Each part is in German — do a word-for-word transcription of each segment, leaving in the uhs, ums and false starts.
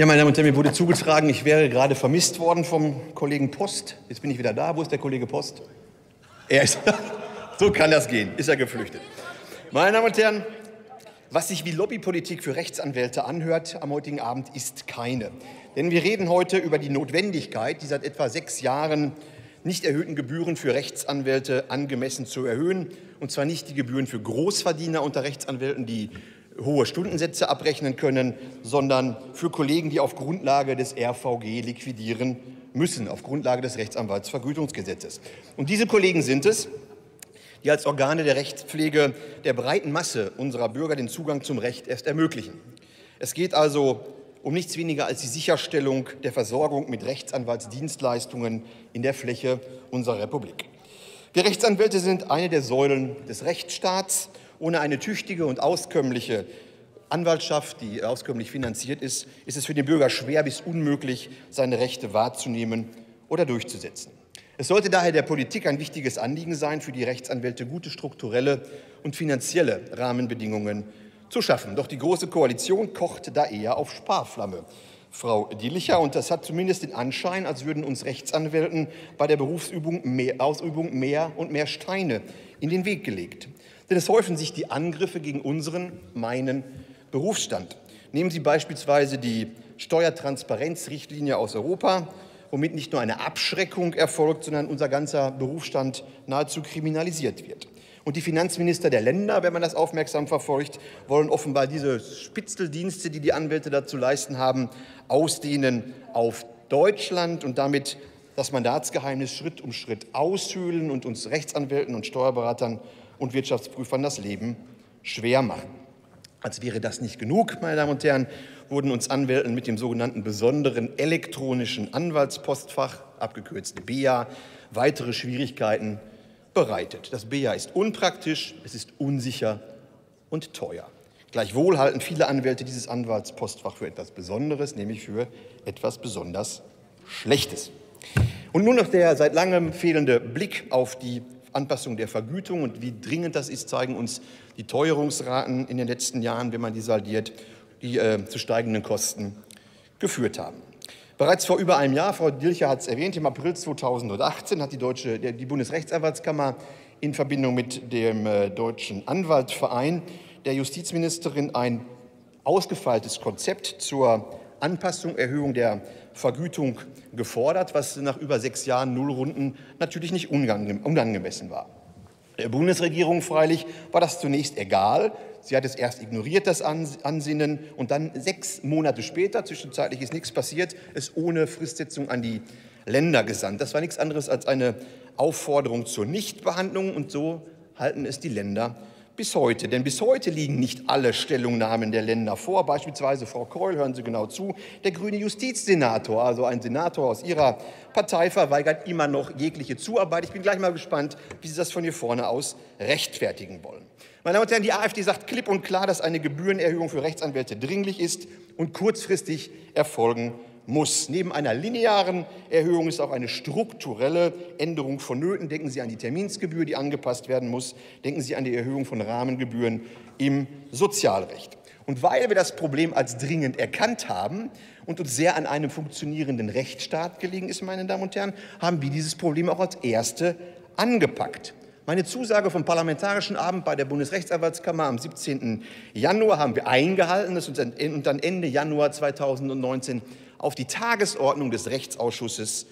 Ja, meine Damen und Herren, mir wurde zugetragen, ich wäre gerade vermisst worden vom Kollegen Post. Jetzt bin ich wieder da. Wo ist der Kollege Post? Er ist so kann das gehen. Ist er geflüchtet. Meine Damen und Herren, was sich wie Lobbypolitik für Rechtsanwälte anhört am heutigen Abend, ist keine. Denn wir reden heute über die Notwendigkeit, die seit etwa sechs Jahren nicht erhöhten Gebühren für Rechtsanwälte angemessen zu erhöhen. Und zwar nicht die Gebühren für Großverdiener unter Rechtsanwälten, die hohe Stundensätze abrechnen können, sondern für Kollegen, die auf Grundlage des R V G liquidieren müssen, auf Grundlage des Rechtsanwaltsvergütungsgesetzes. Und diese Kollegen sind es, die als Organe der Rechtspflege der breiten Masse unserer Bürger den Zugang zum Recht erst ermöglichen. Es geht also um nichts weniger als die Sicherstellung der Versorgung mit Rechtsanwaltsdienstleistungen in der Fläche unserer Republik. Wir Rechtsanwälte sind eine der Säulen des Rechtsstaats. Ohne eine tüchtige und auskömmliche Anwaltschaft, die auskömmlich finanziert ist, ist es für den Bürger schwer bis unmöglich, seine Rechte wahrzunehmen oder durchzusetzen. Es sollte daher der Politik ein wichtiges Anliegen sein, für die Rechtsanwälte gute strukturelle und finanzielle Rahmenbedingungen zu schaffen. Doch die Große Koalition kocht da eher auf Sparflamme, Frau Dillicher. Und das hat zumindest den Anschein, als würden uns Rechtsanwälten bei der Berufsübung mehr, Ausübung mehr und mehr Steine in den Weg gelegt. Denn es häufen sich die Angriffe gegen unseren, meinen Berufsstand. Nehmen Sie beispielsweise die Steuertransparenzrichtlinie aus Europa, womit nicht nur eine Abschreckung erfolgt, sondern unser ganzer Berufsstand nahezu kriminalisiert wird. Und die Finanzminister der Länder, wenn man das aufmerksam verfolgt, wollen offenbar diese Spitzeldienste, die die Anwälte dazu leisten haben, ausdehnen auf Deutschland und damit das Mandatsgeheimnis Schritt um Schritt aushöhlen und uns Rechtsanwälten und Steuerberatern und Wirtschaftsprüfern das Leben schwer machen. Als wäre das nicht genug, meine Damen und Herren, wurden uns Anwälten mit dem sogenannten besonderen elektronischen Anwaltspostfach, abgekürzt BeA, weitere Schwierigkeiten bereitet. Das BeA ist unpraktisch, es ist unsicher und teuer. Gleichwohl halten viele Anwälte dieses Anwaltspostfach für etwas Besonderes, nämlich für etwas besonders Schlechtes. Und nun noch der seit langem fehlende Blick auf die Anpassung der Vergütung und wie dringend das ist, zeigen uns die Teuerungsraten in den letzten Jahren, wenn man die saldiert, die äh, zu steigenden Kosten geführt haben. Bereits vor über einem Jahr, Frau Dilcher hat es erwähnt, im April zweitausendachtzehn hat die, Deutsche, die Bundesrechtsanwaltskammer in Verbindung mit dem äh, Deutschen Anwaltverein der Justizministerin ein ausgefeiltes Konzept zur Anpassung, Erhöhung der Vergütung gefordert, was nach über sechs Jahren Nullrunden natürlich nicht unangemessen war. Der Bundesregierung freilich war das zunächst egal. Sie hat es erst ignoriert, das Ansinnen, und dann sechs Monate später, zwischenzeitlich ist nichts passiert, es ohne Fristsetzung an die Länder gesandt. Das war nichts anderes als eine Aufforderung zur Nichtbehandlung, und so halten es die Länder bis heute. Denn bis heute liegen nicht alle Stellungnahmen der Länder vor. Beispielsweise, Frau Keul, hören Sie genau zu, der grüne Justizsenator, also ein Senator aus Ihrer Partei, verweigert immer noch jegliche Zuarbeit. Ich bin gleich mal gespannt, wie Sie das von hier vorne aus rechtfertigen wollen. Meine Damen und Herren, die AfD sagt klipp und klar, dass eine Gebührenerhöhung für Rechtsanwälte dringlich ist und kurzfristig erfolgen muss. Neben einer linearen Erhöhung ist auch eine strukturelle Änderung vonnöten. Denken Sie an die Terminsgebühr, die angepasst werden muss. Denken Sie an die Erhöhung von Rahmengebühren im Sozialrecht. Und weil wir das Problem als dringend erkannt haben und uns sehr an einem funktionierenden Rechtsstaat gelegen ist, meine Damen und Herren, haben wir dieses Problem auch als Erste angepackt. Meine Zusage vom parlamentarischen Abend bei der Bundesrechtsanwaltskammer am siebzehnten Januar haben wir eingehalten und dann Ende Januar zweitausendneunzehn auf die Tagesordnung des Rechtsausschusses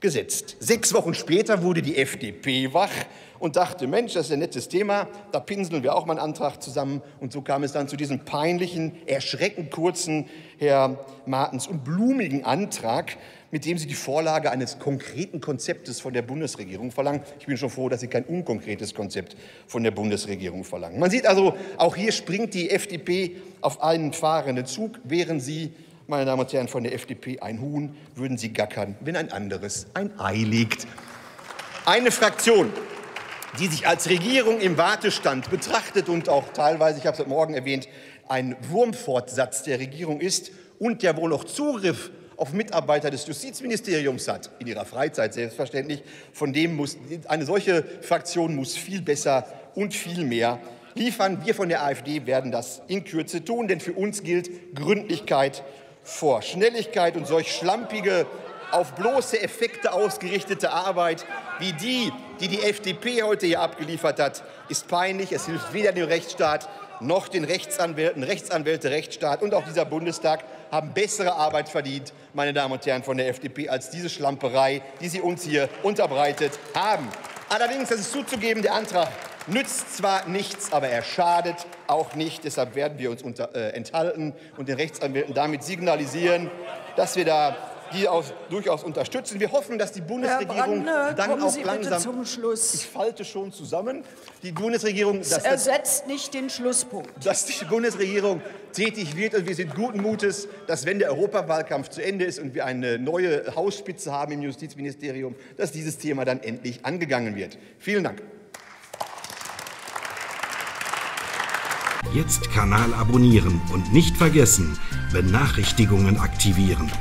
gesetzt. Sechs Wochen später wurde die F D P wach und dachte, Mensch, das ist ein nettes Thema, da pinseln wir auch mal einen Antrag zusammen. Und so kam es dann zu diesem peinlichen, erschreckend kurzen, Herr Martens, und blumigen Antrag, mit dem Sie die Vorlage eines konkreten Konzeptes von der Bundesregierung verlangen. Ich bin schon froh, dass Sie kein unkonkretes Konzept von der Bundesregierung verlangen. Man sieht also, auch hier springt die F D P auf einen fahrenden Zug. Wären Sie, meine Damen und Herren, von der F D P ein Huhn, würden Sie gackern, wenn ein anderes ein Ei legt. Eine Fraktion, die sich als Regierung im Wartestand betrachtet und auch teilweise, ich habe es heute Morgen erwähnt, ein Wurmfortsatz der Regierung ist und der wohl auch Zugriff auf Mitarbeiter des Justizministeriums hat, in ihrer Freizeit selbstverständlich, von dem muss, eine solche Fraktion muss viel besser und viel mehr liefern. Wir von der AfD werden das in Kürze tun, denn für uns gilt Gründlichkeit vor Schnelligkeit und solch schlampige, auf bloße Effekte ausgerichtete Arbeit wie die, die die F D P heute hier abgeliefert hat, ist peinlich. Es hilft weder dem Rechtsstaat noch den Rechtsanwälten, Rechtsanwälte, Rechtsstaat und auch dieser Bundestag haben bessere Arbeit verdient, meine Damen und Herren von der F D P, als diese Schlamperei, die Sie uns hier unterbreitet haben. Allerdings, das ist zuzugeben, der Antrag nützt zwar nichts, aber er schadet auch nicht. Deshalb werden wir uns unter, äh, enthalten und den Rechtsanwälten damit signalisieren, dass wir da die auch durchaus unterstützen. Wir hoffen, dass die Bundesregierung Herr Brandner, dann auch Sie langsam. Zum Schluss. Ich falte schon zusammen. Die Bundesregierung das ersetzt das, nicht den Schlusspunkt. Dass die Bundesregierung tätig wird und wir sind guten Mutes, dass wenn der Europawahlkampf zu Ende ist und wir eine neue Hausspitze haben im Justizministerium, dass dieses Thema dann endlich angegangen wird. Vielen Dank. Jetzt Kanal abonnieren und nicht vergessen, Benachrichtigungen aktivieren.